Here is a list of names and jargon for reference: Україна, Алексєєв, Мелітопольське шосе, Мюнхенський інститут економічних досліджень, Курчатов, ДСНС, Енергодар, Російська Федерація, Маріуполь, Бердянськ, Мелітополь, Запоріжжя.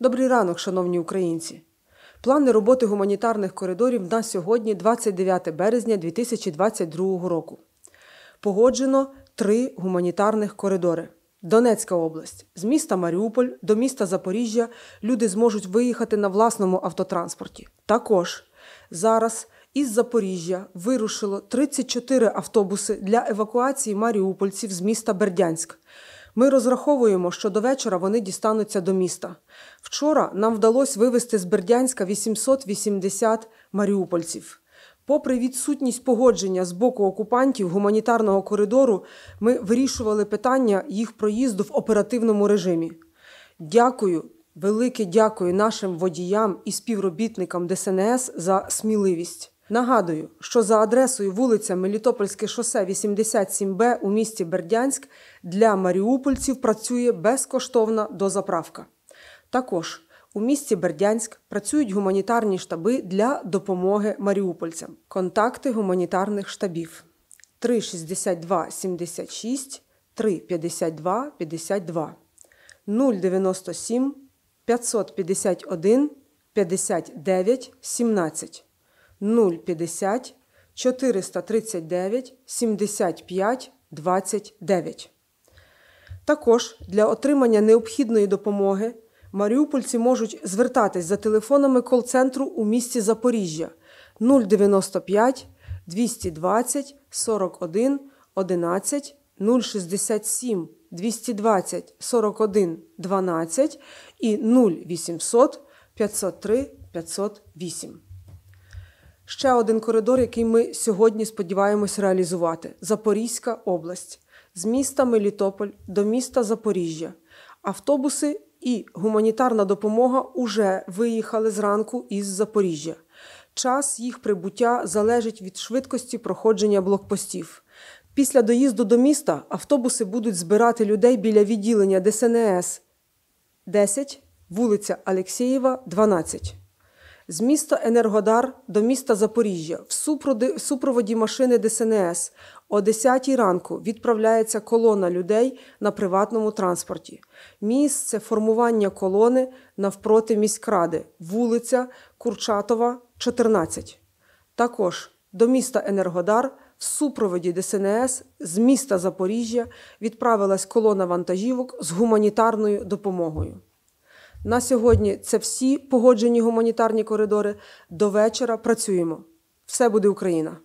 Добрий ранок, шановні українці! Плани роботи гуманітарних коридорів на сьогодні, 29 березня 2022 року. Погоджено 3 гуманітарних коридори. Донецька область. З міста Маріуполь до міста Запоріжжя люди зможуть виїхати на власному автотранспорті. Також зараз із Запоріжжя вирушило 34 автобуси для евакуації маріупольців з міста Бердянськ. Ми розраховуємо, що до вечора вони дістануться до міста. Вчора нам вдалося вивезти з Бердянська 880 маріупольців. Попри відсутність погодження з боку окупантів гуманітарного коридору, ми вирішували питання їх проїзду в оперативному режимі. Дякую, велике дякую нашим водіям і співробітникам ДСНС за сміливість. Нагадую, що за адресою вулиця Мелітопольське шосе 87Б у місті Бердянськ для маріупольців працює безкоштовна дозаправка. Також у місті Бердянськ працюють гуманітарні штаби для допомоги маріупольцям. Контакти гуманітарних штабів: 362 76 352 52 097 551 59 17 050 439 75 29. Також для отримання необхідної допомоги маріупольці можуть звертатись за телефонами кол-центру у місті Запоріжжя 095 220 41 11, 067 220 41 12 і 0800 503 508. Ще один коридор, який ми сьогодні сподіваємось реалізувати – Запорізька область. З міста Мелітополь до міста Запоріжжя. Автобуси і гуманітарна допомога уже виїхали зранку із Запоріжжя. Час їх прибуття залежить від швидкості проходження блокпостів. Після доїзду до міста автобуси будуть збирати людей біля відділення ДСНС 10, вулиця Алексєєва, 12. З міста Енергодар до міста Запоріжжя в супроводі машини ДСНС о 10 ранку відправляється колона людей на приватному транспорті. Місце формування колони навпроти міськради, вулиця Курчатова, 14. Також до міста Енергодар в супроводі ДСНС з міста Запоріжжя відправилась колона вантажівок з гуманітарною допомогою. На сьогодні це всі погоджені гуманітарні коридори. До вечора працюємо. Все буде Україна!